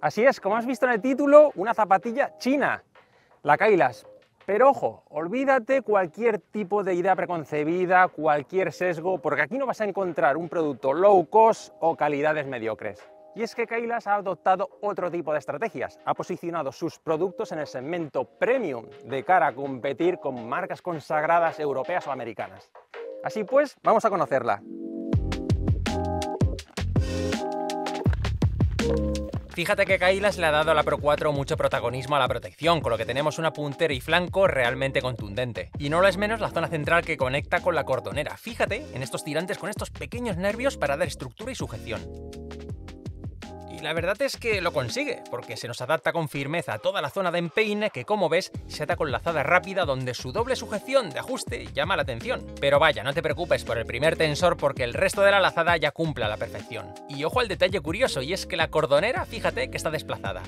Así es, como has visto en el título, una zapatilla china, la Kailas. Pero ojo, olvídate cualquier tipo de idea preconcebida, cualquier sesgo, porque aquí no vas a encontrar un producto low cost o calidades mediocres. Y es que Kailas ha adoptado otro tipo de estrategias, ha posicionado sus productos en el segmento premium de cara a competir con marcas consagradas europeas o americanas. Así pues, vamos a conocerla. Fíjate que Kailas le ha dado a la Pro 4 mucho protagonismo a la protección, con lo que tenemos una puntera y flanco realmente contundente. Y no lo es menos la zona central que conecta con la cordonera. Fíjate en estos tirantes con estos pequeños nervios para dar estructura y sujeción. Y la verdad es que lo consigue, porque se nos adapta con firmeza a toda la zona de empeine que, como ves, se ata con lazada rápida donde su doble sujeción de ajuste llama la atención. Pero vaya, no te preocupes por el primer tensor porque el resto de la lazada ya cumple a la perfección. Y ojo al detalle curioso, y es que la cordonera, fíjate que está desplazada.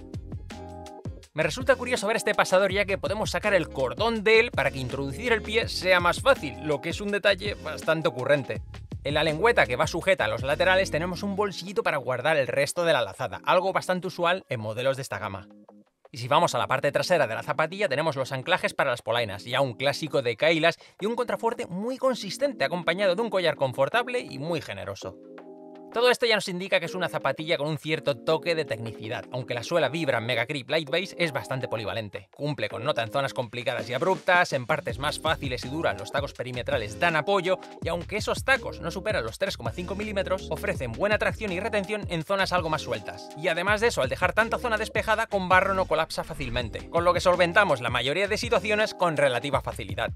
Me resulta curioso ver este pasador ya que podemos sacar el cordón de él para que introducir el pie sea más fácil, lo que es un detalle bastante ocurrente. En la lengüeta que va sujeta a los laterales tenemos un bolsillito para guardar el resto de la lazada, algo bastante usual en modelos de esta gama. Y si vamos a la parte trasera de la zapatilla tenemos los anclajes para las polainas, ya un clásico de Kailas, y un contrafuerte muy consistente acompañado de un collar confortable y muy generoso. Todo esto ya nos indica que es una zapatilla con un cierto toque de tecnicidad, aunque la suela Vibram Megagrip Litebase es bastante polivalente. Cumple con nota en zonas complicadas y abruptas, en partes más fáciles y duras los tacos perimetrales dan apoyo, y aunque esos tacos no superan los 3,5 milímetros, ofrecen buena tracción y retención en zonas algo más sueltas. Y además de eso, al dejar tanta zona despejada, con barro no colapsa fácilmente, con lo que solventamos la mayoría de situaciones con relativa facilidad.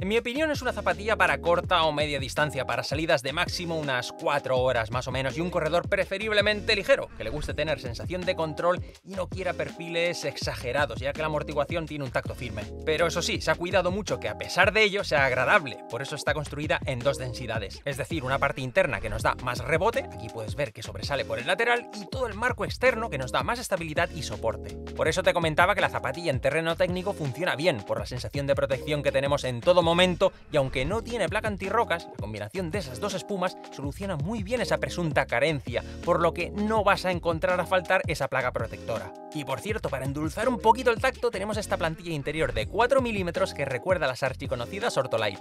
En mi opinión es una zapatilla para corta o media distancia, para salidas de máximo unas 4 horas más o menos y un corredor preferiblemente ligero, que le guste tener sensación de control y no quiera perfiles exagerados, ya que la amortiguación tiene un tacto firme. Pero eso sí, se ha cuidado mucho que a pesar de ello sea agradable, por eso está construida en dos densidades, es decir, una parte interna que nos da más rebote, aquí puedes ver que sobresale por el lateral, y todo el marco externo que nos da más estabilidad y soporte. Por eso te comentaba que la zapatilla en terreno técnico funciona bien, por la sensación de protección que tenemos en todo momento, y aunque no tiene placa antirrocas, la combinación de esas dos espumas soluciona muy bien esa presunta carencia, por lo que no vas a encontrar a faltar esa placa protectora. Y por cierto, para endulzar un poquito el tacto tenemos esta plantilla interior de 4 milímetros que recuerda a las archiconocidas Ortolite.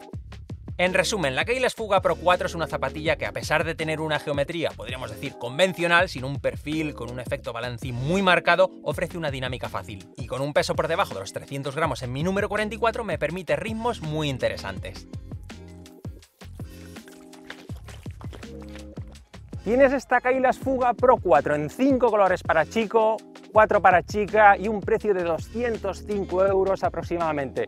En resumen, la Kailas Fuga Pro 4 es una zapatilla que a pesar de tener una geometría, podríamos decir convencional, sin un perfil, con un efecto balancín muy marcado, ofrece una dinámica fácil. Y con un peso por debajo de los 300 gramos en mi número 44 me permite ritmos muy interesantes. Tienes esta Kailas Fuga Pro 4 en 5 colores para chico, 4 para chica y un precio de 205 € aproximadamente.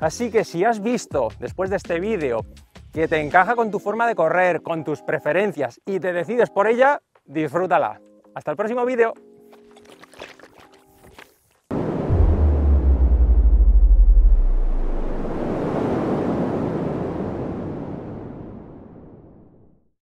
Así que si has visto, después de este vídeo, que te encaja con tu forma de correr, con tus preferencias y te decides por ella, disfrútala. Hasta el próximo vídeo.